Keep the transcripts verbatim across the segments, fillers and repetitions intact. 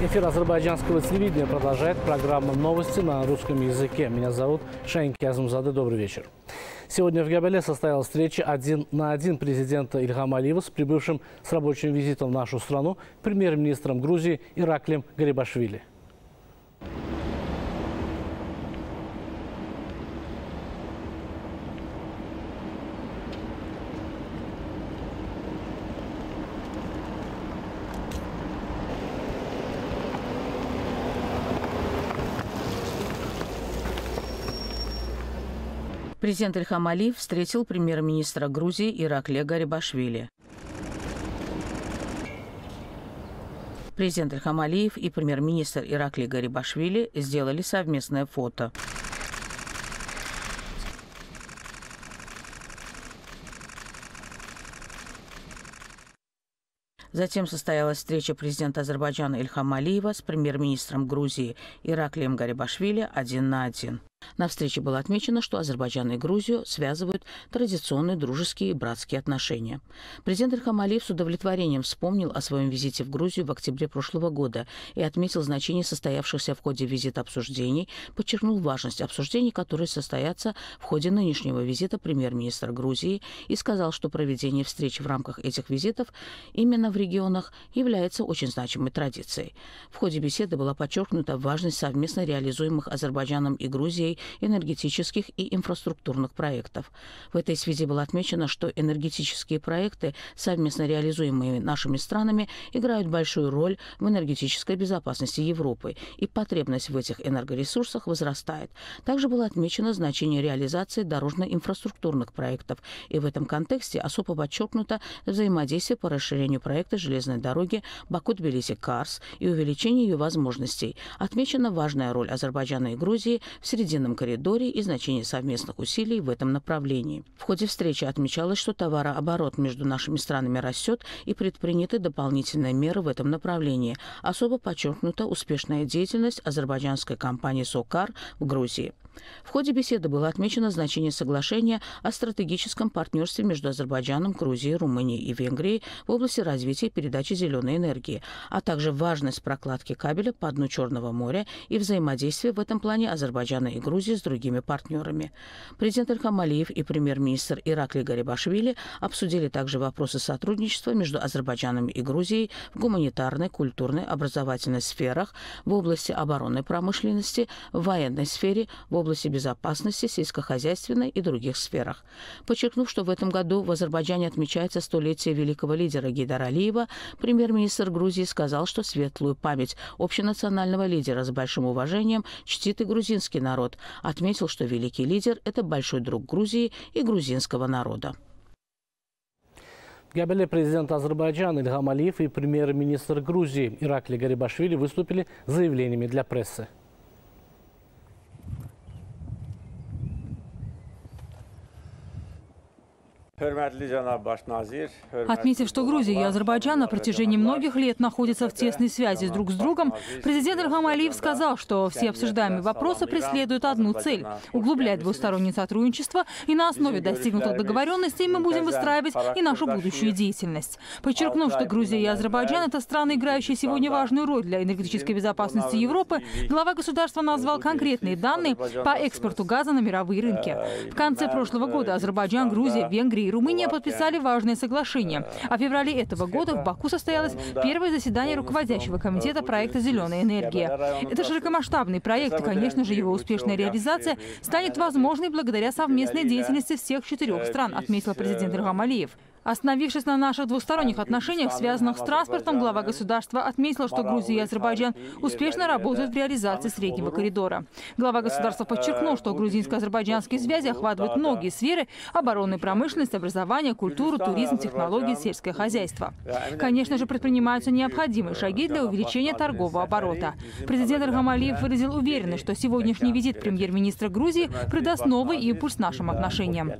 Эфир азербайджанского телевидения продолжает программа «Новости» на русском языке. Меня зовут Шенки Азмзаде. Добрый вечер. Сегодня в Габале состоялась встреча один на один президента Ильхама Алиева с прибывшим с рабочим визитом в нашу страну премьер-министром Грузии Ираклием Гарибашвили. Президент Ильхам Алиев встретил премьер-министра Грузии Ираклия Гарибашвили. Президент Ильхам Алиев и премьер-министр Ираклий Гарибашвили сделали совместное фото. Затем состоялась встреча президента Азербайджана Ильхама Алиева с премьер-министром Грузии Ираклием Гарибашвили один на один. На встрече было отмечено, что Азербайджан и Грузию связывают традиционные дружеские и братские отношения. Президент Ильхам Алиев с удовлетворением вспомнил о своем визите в Грузию в октябре прошлого года и отметил значение состоявшихся в ходе визита обсуждений, подчеркнул важность обсуждений, которые состоятся в ходе нынешнего визита премьер-министра Грузии, и сказал, что проведение встреч в рамках этих визитов именно в регионах является очень значимой традицией. В ходе беседы была подчеркнута важность совместно реализуемых Азербайджаном и Грузией энергетических и инфраструктурных проектов. В этой связи было отмечено, что энергетические проекты, совместно реализуемые нашими странами, играют большую роль в энергетической безопасности Европы, и потребность в этих энергоресурсах возрастает. Также было отмечено значение реализации дорожно-инфраструктурных проектов, и в этом контексте особо подчеркнуто взаимодействие по расширению проекта железной дороги Баку-Тбилиси-Карс и увеличение ее возможностей. Отмечена важная роль Азербайджана и Грузии в средиземном коридоре и значение совместных усилий в этом направлении. В ходе встречи отмечалось, что товарооборот между нашими странами растет и предприняты дополнительные меры в этом направлении. Особо подчеркнута успешная деятельность азербайджанской компании «Сокар» в Грузии. В ходе беседы было отмечено значение соглашения о стратегическом партнерстве между Азербайджаном, Грузией, Румынией и Венгрией в области развития и передачи зеленой энергии, а также важность прокладки кабеля по дну Черного моря и взаимодействия в этом плане Азербайджана и Грузии с другими партнерами. Президент Ильхам Алиев и премьер-министр Ираклий Гарибашвили обсудили также вопросы сотрудничества между Азербайджаном и Грузией в гуманитарной, культурной, образовательной сферах, в области оборонной промышленности, в военной сфере, в области в области безопасности, сельскохозяйственной и других сферах. Подчеркнув, что в этом году в Азербайджане отмечается столетие великого лидера Гейдара Алиева, премьер-министр Грузии сказал, что светлую память общенационального лидера с большим уважением чтит и грузинский народ. Отметил, что великий лидер – это большой друг Грузии и грузинского народа. В Габале президент Азербайджана Ильхам Алиев и премьер-министр Грузии Ираклий Гарибашвили выступили с заявлениями для прессы. Отметив, что Грузия и Азербайджан на протяжении многих лет находятся в тесной связи друг с другом, президент Ильхам Алиев сказал, что все обсуждаемые вопросы преследуют одну цель – углублять двустороннее сотрудничество, и на основе достигнутых договоренностей мы будем выстраивать и нашу будущую деятельность. Подчеркнув, что Грузия и Азербайджан – это страны, играющие сегодня важную роль для энергетической безопасности Европы, глава государства назвал конкретные данные по экспорту газа на мировые рынки. В конце прошлого года Азербайджан, Грузия, Венгрия и Румыния подписали важные соглашения. А в феврале этого года в Баку состоялось первое заседание руководящего комитета проекта «Зеленая энергия». Это широкомасштабный проект, и, конечно же, его успешная реализация станет возможной благодаря совместной деятельности всех четырех стран, отметил президент Ильхам Алиев. Остановившись на наших двусторонних отношениях, связанных с транспортом, глава государства отметил, что Грузия и Азербайджан успешно работают в реализации Среднего коридора. Глава государства подчеркнул, что грузинско-азербайджанские связи охватывают многие сферы – оборонную промышленность, образование, культуру, туризм, технологии, сельское хозяйство. Конечно же, предпринимаются необходимые шаги для увеличения торгового оборота. Президент Ильхам Алиев выразил уверенность, что сегодняшний визит премьер-министра Грузии придаст новый импульс нашим отношениям.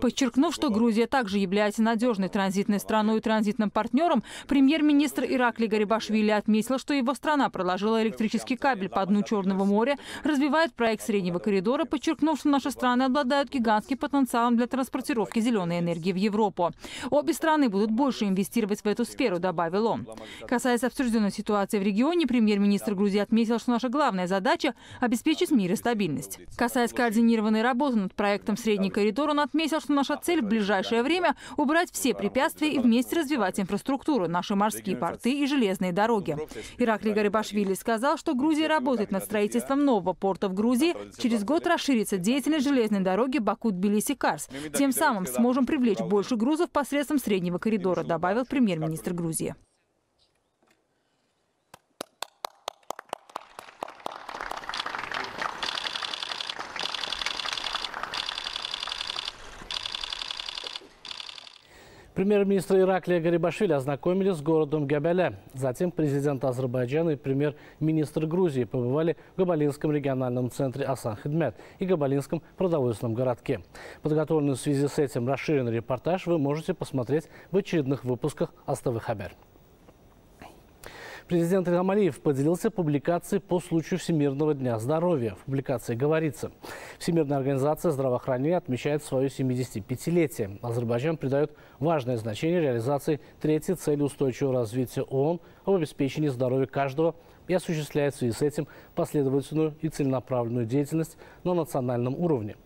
Подчеркнув, что Грузия также является надежной транзитной страной и транзитным партнером, премьер-министр Ираклий Гарибашвили отметил, что его страна проложила электрический кабель по дну Черного моря, развивает проект среднего коридора, подчеркнув, что наши страны обладают гигантским потенциалом для транспортировки зеленой энергии в Европу. Обе страны будут больше инвестировать в эту сферу, добавил он. Касаясь обсужденной ситуации в регионе, премьер-министр Грузии отметил, что наша главная задача – обеспечить мир и стабильность. Касаясь координированной работы над проектом «Средний коридор», он отметил, что наша цель в ближайшее время – убрать все препятствия и вместе развивать инфраструктуру, наши морские порты и железные дороги. Ираклий Гарибашвили сказал, что Грузия работает над строительством нового порта в Грузии. Через год расширится деятельность железной дороги Баку-Тбилиси-Карс. Тем самым сможем привлечь больше грузов посредством «Среднего коридора», добавил премьер-министр Грузии. Премьер-министр Ираклия Гарибашвили ознакомились с городом Габала. Затем президент Азербайджана и премьер-министр Грузии побывали в Габалинском региональном центре Асан-Хидмят и Габалинском продовольственном городке. Подготовленный в связи с этим расширенный репортаж вы можете посмотреть в очередных выпусках «Астовых хабар». Президент Ильхам Алиев поделился публикацией по случаю Всемирного дня здоровья. В публикации говорится: Всемирная организация здравоохранения отмечает свое семидесятипятилетие. Азербайджан придает важное значение реализации третьей цели устойчивого развития ООН об обеспечении здоровья каждого и осуществляет в связи с этим последовательную и целенаправленную деятельность на национальном уровне.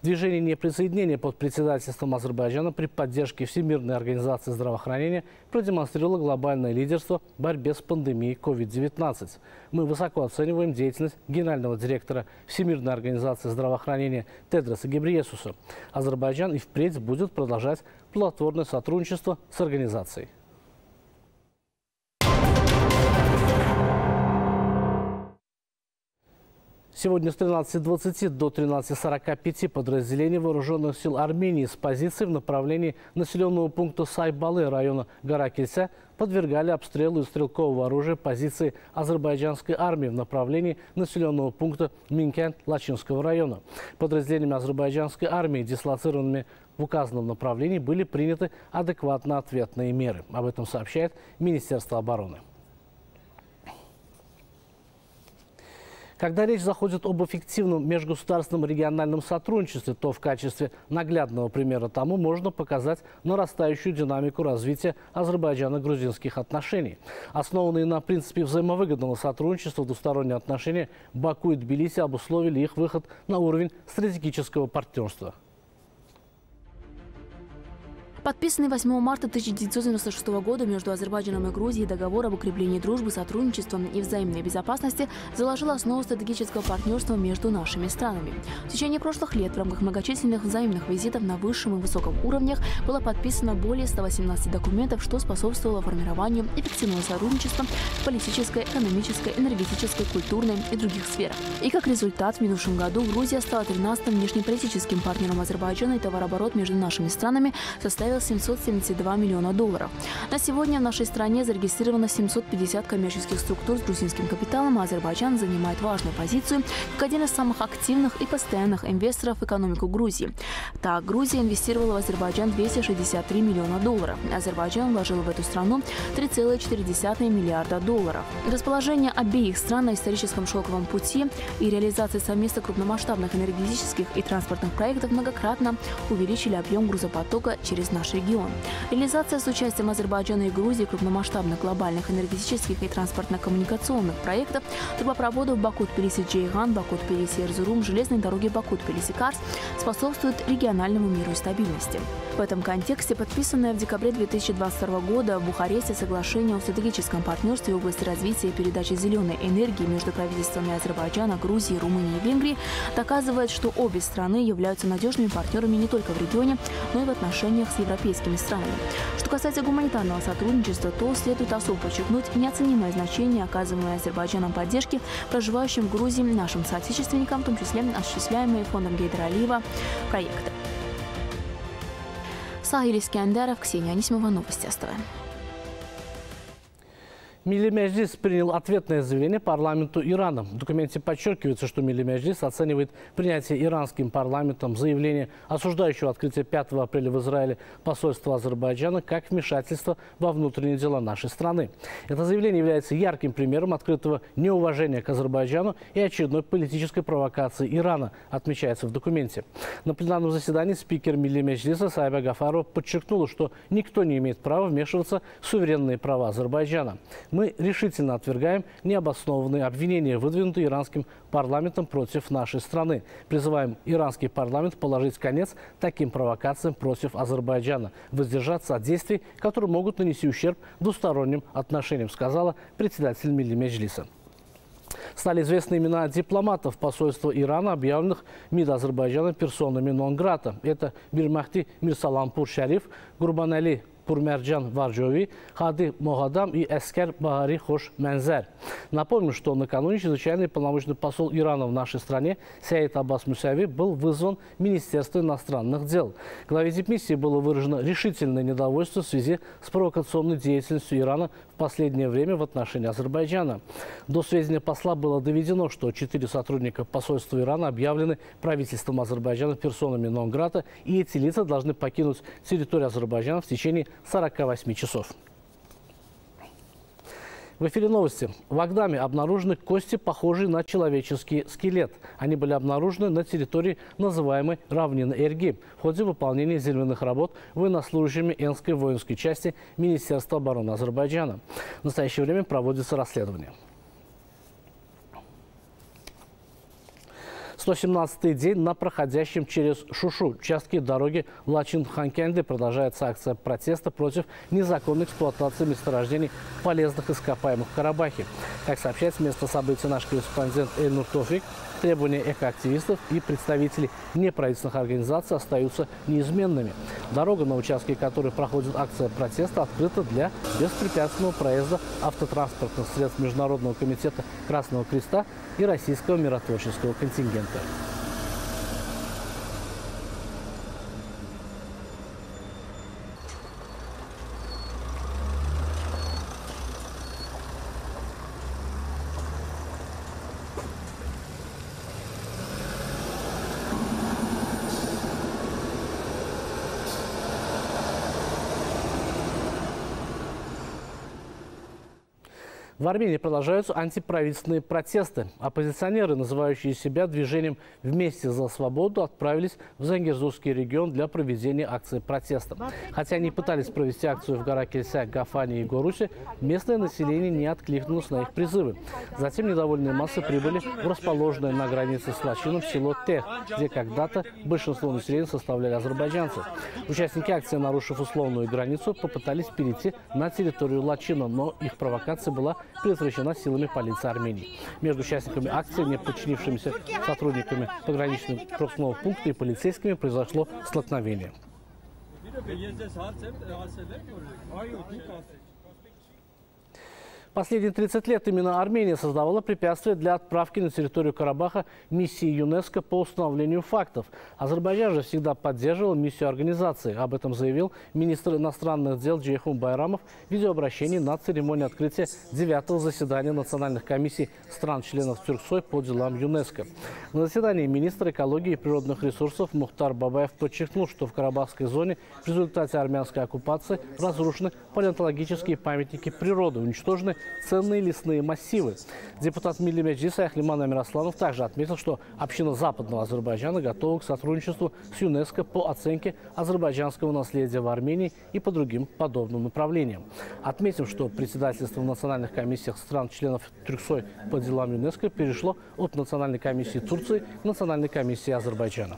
Движение неприсоединения под председательством Азербайджана при поддержке Всемирной организации здравоохранения продемонстрировало глобальное лидерство в борьбе с пандемией ковид девятнадцать. Мы высоко оцениваем деятельность генерального директора Всемирной организации здравоохранения Тедроса Гебреесуса. Азербайджан и впредь будет продолжать плодотворное сотрудничество с организацией. Сегодня с тринадцати двадцати до тринадцати сорока пяти подразделений вооруженных сил Армении с позиций в направлении населенного пункта Сайбалы района Гора Келься подвергали обстрелу из стрелкового оружия позиции азербайджанской армии в направлении населенного пункта Минкен-Лачинского района. Подразделениями азербайджанской армии, дислоцированными в указанном направлении, были приняты адекватно ответные меры. Об этом сообщает Министерство обороны. Когда речь заходит об эффективном межгосударственном региональном сотрудничестве, то в качестве наглядного примера тому можно показать нарастающую динамику развития азербайджано-грузинских отношений. Основанные на принципе взаимовыгодного сотрудничества двусторонние отношения Баку и Тбилиси обусловили их выход на уровень стратегического партнерства. Подписанный восьмого марта тысяча девятьсот девяносто шестого года между Азербайджаном и Грузией договор об укреплении дружбы, сотрудничества и взаимной безопасности заложил основу стратегического партнерства между нашими странами. В течение прошлых лет в рамках многочисленных взаимных визитов на высшем и высоком уровнях было подписано более ста восемнадцати документов, что способствовало формированию эффективного сотрудничества в политической, экономической, энергетической, культурной и других сферах. И как результат, в минувшем году Грузия стала тринадцатым внешнеполитическим партнером Азербайджана, и товарооборот между нашими странами составил семьсот семьдесят два миллиона долларов. На сегодня в нашей стране зарегистрировано семьсот пятьдесят коммерческих структур с грузинским капиталом, а Азербайджан занимает важную позицию как один из самых активных и постоянных инвесторов в экономику Грузии. Так, Грузия инвестировала в Азербайджан двести шестьдесят три миллиона долларов. Азербайджан вложил в эту страну три целых четыре десятых миллиарда долларов. Расположение обеих стран на историческом шелковом пути и реализация совместно крупномасштабных энергетических и транспортных проектов многократно увеличили объем грузопотока через наш регион. Реализация с участием Азербайджана и Грузии крупномасштабных глобальных энергетических и транспортно-коммуникационных проектов, трубопроводов Баку-Тбилиси-Джейхан, Баку-Тбилиси-Эрзурум, железной дороги Баку-Тбилиси-Карс способствует региональному миру и стабильности. В этом контексте подписанное в декабре две тысячи двадцать второго года в Бухаресте соглашение о стратегическом партнерстве в области развития и передачи зеленой энергии между правительствами Азербайджана, Грузии, Румынии и Венгрии доказывает, что обе страны являются надежными партнерами не только в регионе, но и в отношениях с европейскими странами. Что касается гуманитарного сотрудничества, то следует особо подчеркнуть неоценимое значение, оказываемое Азербайджаном поддержки проживающим в Грузии нашим соотечественникам, в том числе осуществляемые фондом Гейдара Алиева проекты. Саиль Искендаров, Ксения Анисимова, новости СТВ. Милли Меджлис принял ответное заявление парламенту Ирана. В документе подчеркивается, что Милли Меджлис оценивает принятие иранским парламентом заявления, осуждающего открытие пятого апреля в Израиле посольства Азербайджана, как вмешательство во внутренние дела нашей страны. Это заявление является ярким примером открытого неуважения к Азербайджану и очередной политической провокации Ирана, отмечается в документе. На пленарном заседании спикер Милли Меджлиса Сайба Гафарова подчеркнула, что никто не имеет права вмешиваться в суверенные права Азербайджана. Мы решительно отвергаем необоснованные обвинения, выдвинутые иранским парламентом против нашей страны. Призываем иранский парламент положить конец таким провокациям против Азербайджана, воздержаться от действий, которые могут нанести ущерб двусторонним отношениям, сказала председатель Милли Меджлиса. Стали известны имена дипломатов посольства Ирана, объявленных МИД Азербайджана персонами нон-грата. Это Мирмахди Мирсалампур Шариф, Гурбанали Пурмерджан Варджови, Хади Могадам и Эскер Багари Хош Мензер. Напомню, что накануне чрезвычайный полномочный посол Ирана в нашей стране Саид Аббас Мусави был вызван в Министерство иностранных дел. Главе дипмиссии было выражено решительное недовольство в связи с провокационной деятельностью Ирана в последнее время в отношении Азербайджана. До сведения посла было доведено, что четыре сотрудника посольства Ирана объявлены правительством Азербайджана персонами нон-грата, и эти лица должны покинуть территорию Азербайджана в течение сорока восьми часов. В эфире новости. В Агдаме обнаружены кости, похожие на человеческий скелет. Они были обнаружены на территории называемой равнины Эрги в ходе выполнения земляных работ военнослужащими Энской воинской части Министерства обороны Азербайджана. В настоящее время проводится расследование. сто семнадцатый день на проходящем через Шушу участке дороги Лачин-Ханкенде продолжается акция протеста против незаконной эксплуатации месторождений полезных ископаемых в Карабахе. Как сообщает с места событий наш корреспондент Эльнур Тофик, требования экоактивистов и представителей неправительственных организаций остаются неизменными. Дорога, на участке которой проходит акция протеста, открыта для беспрепятственного проезда автотранспортных средств Международного комитета Красного Креста и российского миротворческого контингента. В Армении продолжаются антиправительственные протесты. Оппозиционеры, называющие себя движением «Вместе за свободу», отправились в Зангезурский регион для проведения акции протеста. Хотя они пытались провести акцию в Гора Келься, Гафане и Горусе, местное население не откликнулось на их призывы. Затем недовольные массы прибыли в расположенное на границе с Лачином село Тех, где когда-то большинство населения составляли азербайджанцы. Участники акции, нарушив условную границу, попытались перейти на территорию Лачина, но их провокация была предотвращена силами полиции Армении. Между участниками акции, не подчинившимися сотрудниками пограничного пропускного пункта и полицейскими, произошло столкновение. Последние тридцать лет именно Армения создавала препятствия для отправки на территорию Карабаха миссии ЮНЕСКО по установлению фактов. Азербайджан же всегда поддерживал миссию организации. Об этом заявил министр иностранных дел Джейхун Байрамов в видеообращении на церемонии открытия девятого заседания национальных комиссий стран-членов Тюрксой по делам ЮНЕСКО. На заседании министр экологии и природных ресурсов Мухтар Бабаев подчеркнул, что в Карабахской зоне в результате армянской оккупации разрушены палеонтологические памятники природы, уничтожены ценные лесные массивы. Депутат Милли Меджлиса Ахлиман Амиросланов также отметил, что община Западного Азербайджана готова к сотрудничеству с ЮНЕСКО по оценке азербайджанского наследия в Армении и по другим подобным направлениям. Отметим, что председательство в национальных комиссиях стран-членов Тюрксой по делам ЮНЕСКО перешло от Национальной комиссии Турции к Национальной комиссии Азербайджана.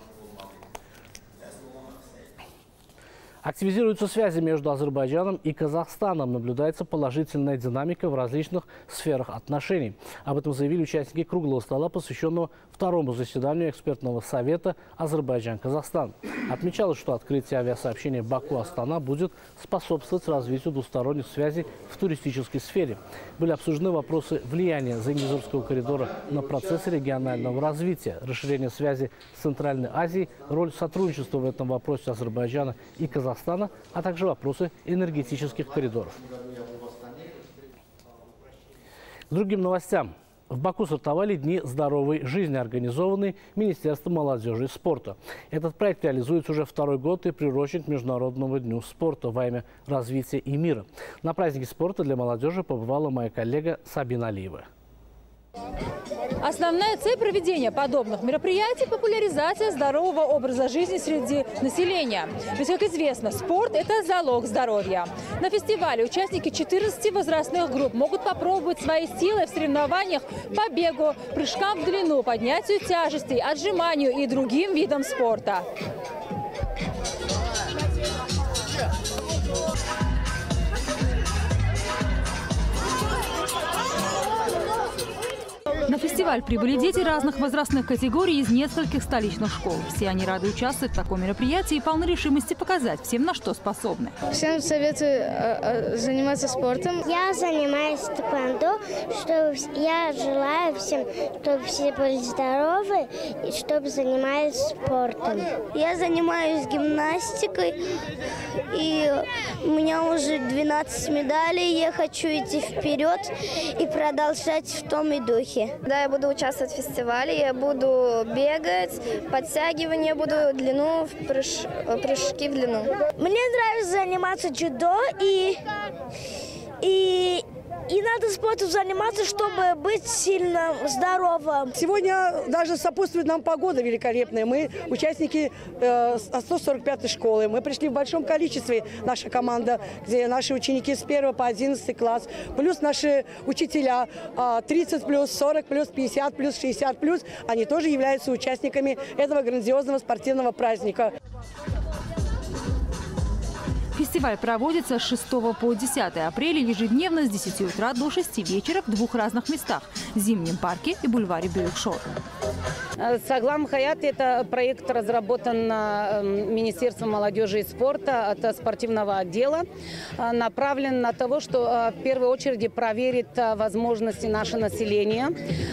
Активизируются связи между Азербайджаном и Казахстаном. Наблюдается положительная динамика в различных сферах отношений. Об этом заявили участники круглого стола, посвященного второму заседанию экспертного совета Азербайджан-Казахстан. Отмечалось, что открытие авиасообщения Баку-Астана будет способствовать развитию двусторонних связей в туристической сфере. Были обсуждены вопросы влияния Зангезурского коридора на процессы регионального развития, расширение связи с Центральной Азией, роль сотрудничества в этом вопросе Азербайджана и Казахстана, а также вопросы энергетических коридоров. К другим новостям. В Баку стартовали Дни здоровой жизни, организованные Министерством молодежи и спорта. Этот проект реализуется уже второй год и приурочен к Международному дню спорта во имя развития и мира. На празднике спорта для молодежи побывала моя коллега Сабина Алиева. Основная цель проведения подобных мероприятий – популяризация здорового образа жизни среди населения. Ведь, как известно, спорт – это залог здоровья. На фестивале участники четырнадцати возрастных групп могут попробовать свои силы в соревнованиях по бегу, прыжкам в длину, поднятию тяжестей, отжиманию и другим видам спорта. На фестиваль прибыли дети разных возрастных категорий из нескольких столичных школ. Все они рады участвовать в таком мероприятии и полны решимости показать всем, на что способны. Всем советую заниматься спортом. Я занимаюсь тэквондо, что я желаю всем, чтобы все были здоровы и чтобы занимались спортом. Я занимаюсь гимнастикой, и у меня уже двенадцать медалей. Я хочу идти вперед и продолжать в том и духе. Да, я буду участвовать в фестивале, я буду бегать, подтягивания буду, длину, прыж... прыжки в длину. Мне нравится заниматься дзюдо, и, и, и надо спортом заниматься, чтобы быть сильно здоровым. Сегодня даже сопутствует нам погода великолепная. Мы участники э, сто сорок пятой школы. Мы пришли в большом количестве, наша команда, где наши ученики с первого по одиннадцатый класс, плюс наши учителя тридцать плюс, сорок плюс, пятьдесят плюс, шестьдесят плюс. Они тоже являются участниками этого грандиозного спортивного праздника. Фестиваль проводится с шестого по десятое апреля ежедневно с десяти утра до шести вечера в двух разных местах – Зимнем парке и бульваре Бюрюкшор. Саглам Хаят – это проект, разработан Министерством молодежи и спорта от спортивного отдела, направлен на то, что в первую очередь проверит возможности наше население,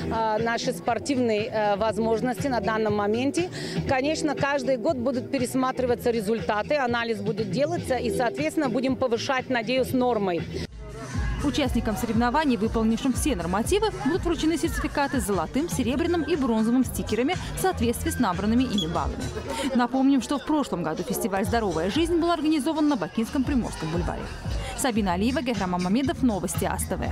наши спортивные возможности на данном моменте. Конечно, каждый год будут пересматриваться результаты, анализ будет делаться и соответственно, будем повышать, надеюсь, нормой. Участникам соревнований, выполнившим все нормативы, будут вручены сертификаты с золотым, серебряным и бронзовым стикерами в соответствии с набранными ими баллами. Напомним, что в прошлом году фестиваль «Здоровая жизнь» был организован на Бакинском Приморском бульваре. Сабина Алиева, Гейдар Маммед, новости АСТВ.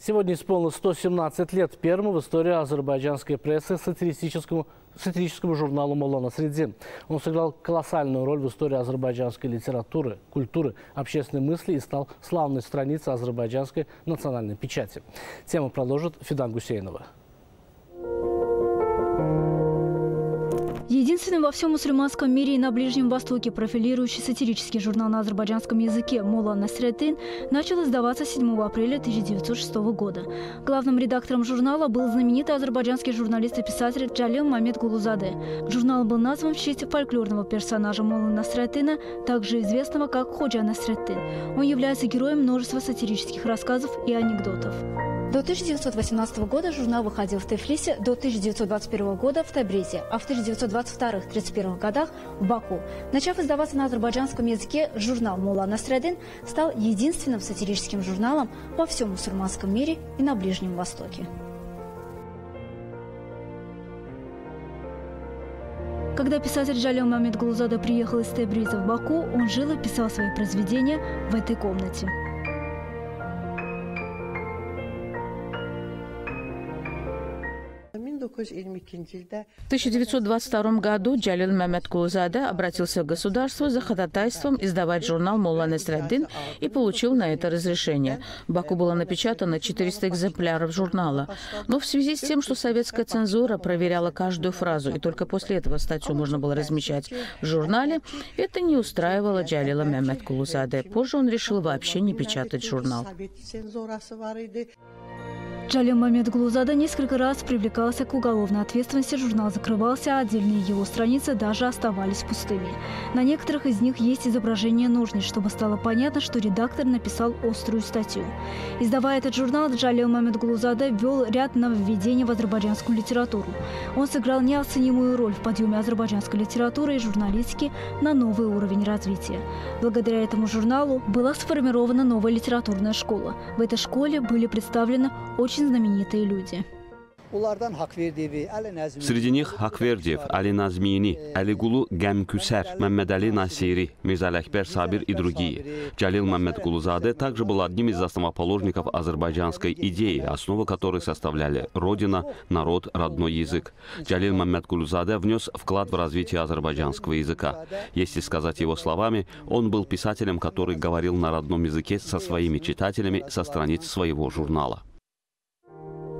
Сегодня исполнилось сто семнадцать лет первому в истории азербайджанской прессы сатирическому сатирическому журналу «Молла Насреддин». Он сыграл колоссальную роль в истории азербайджанской литературы, культуры, общественной мысли и стал славной страницей азербайджанской национальной печати. Тему продолжит Фидан Гусейнова. Единственный во всем мусульманском мире и на Ближнем Востоке профилирующий сатирический журнал на азербайджанском языке «Молла Насреддин» начал издаваться седьмого апреля тысяча девятьсот шестого года. Главным редактором журнала был знаменитый азербайджанский журналист и писатель Джалил Маммед Гулузаде. Журнал был назван в честь фольклорного персонажа Молла Насреддина, также известного как Ходжа Насреддин. Он является героем множества сатирических рассказов и анекдотов. До тысяча девятьсот восемнадцатого года журнал выходил в Тбилиси, до тысяча девятьсот двадцать первого года в Табризе, а в тысяча девятьсот двадцать втором — тридцать первом годах в Баку. Начав издаваться на азербайджанском языке, журнал «Молла Насреддин» стал единственным сатирическим журналом во всем мусульманском мире и на Ближнем Востоке. Когда писатель Джалил Маммед Гулузаде приехал из Тебриза в Баку, он жил и писал свои произведения в этой комнате. В тысяча девятьсот двадцать втором году Джалил Маммед Гулузаде обратился к государству за ходатайством издавать журнал «Молла Насреддин» и получил на это разрешение. В Баку было напечатано четыреста экземпляров журнала. Но в связи с тем, что советская цензура проверяла каждую фразу, и только после этого статью можно было размещать в журнале, это не устраивало Джалила Маммед Гулузаде. Позже он решил вообще не печатать журнал. Джалил Маммед Гулузаде несколько раз привлекался к уголовной ответственности, журнал закрывался, а отдельные его страницы даже оставались пустыми. На некоторых из них есть изображение ножниц, чтобы стало понятно, что редактор написал острую статью. Издавая этот журнал, Джалил Маммед Гулузаде ввел ряд нововведений в азербайджанскую литературу. Он сыграл неоценимую роль в подъеме азербайджанской литературы и журналистики на новый уровень развития. Благодаря этому журналу была сформирована новая литературная школа. В этой школе были представлены очень Очень знаменитые люди. Среди них Аквердиев, Али Назмини, Алигулу Гемкюсер, Маммедали Насири, Мизаль Акбер Сабир и другие. Джалил Маммед Гулузаде также был одним из основоположников азербайджанской идеи, основы которой составляли родина, народ, родной язык. Джалил Маммед Гулузаде внес вклад в развитие азербайджанского языка. Если сказать его словами, он был писателем, который говорил на родном языке со своими читателями со страниц своего журнала.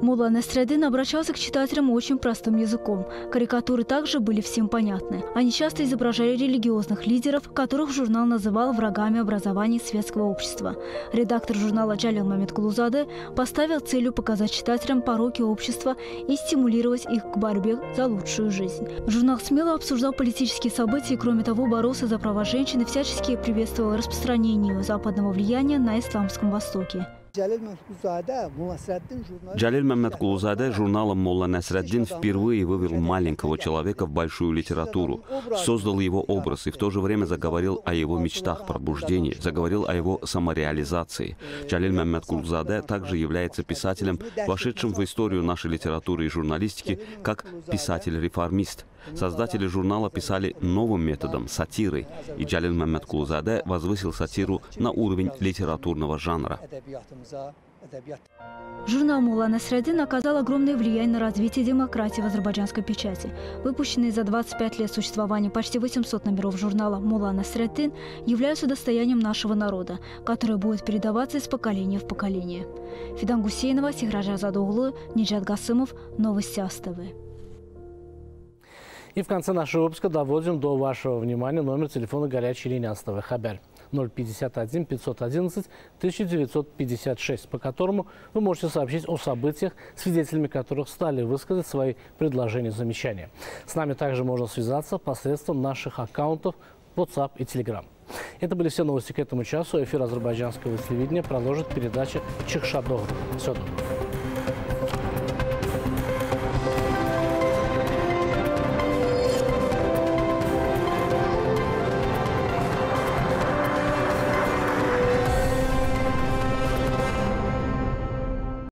Молла Насреддин обращался к читателям очень простым языком. Карикатуры также были всем понятны. Они часто изображали религиозных лидеров, которых журнал называл врагами образования светского общества. Редактор журнала Джалил Маммед Гулузаде поставил целью показать читателям пороки общества и стимулировать их к борьбе за лучшую жизнь. Журнал смело обсуждал политические события и, кроме того, боролся за права женщин и всячески приветствовал распространение западного влияния на Исламском Востоке. Джалил Маммед Гулузаде журналом «Молла Насреддин» впервые вывел маленького человека в большую литературу, создал его образ и в то же время заговорил о его мечтах, пробуждении, заговорил о его самореализации. Джалил Маммед Гулузаде также является писателем, вошедшим в историю нашей литературы и журналистики как писатель-реформист. Создатели журнала писали новым методом – сатирой, и Джалил Маммед Гулузаде возвысил сатиру на уровень литературного жанра. Журнал «Молла Насреддин» оказал огромное влияние на развитие демократии в азербайджанской печати. Выпущенные за двадцать пять лет существования почти восемьсот номеров журнала «Молла Насреддин» являются достоянием нашего народа, которое будет передаваться из поколения в поколение. Фидан Гусейнова, Сихража Задоглу, Ниджат Гасымов, новости Астовы. И в конце нашего выпуска доводим до вашего внимания номер телефона горячей линии Астовы Хабар ноль пятьдесят один пятьсот одиннадцать тысяча девятьсот пятьдесят шесть, по которому вы можете сообщить о событиях, свидетелями которых стали высказать свои предложения и замечания. С нами также можно связаться посредством наших аккаунтов WhatsApp и Telegram. Это были все новости к этому часу. Эфир азербайджанского телевидения продолжит передача «Чехшадогр». Все доброго.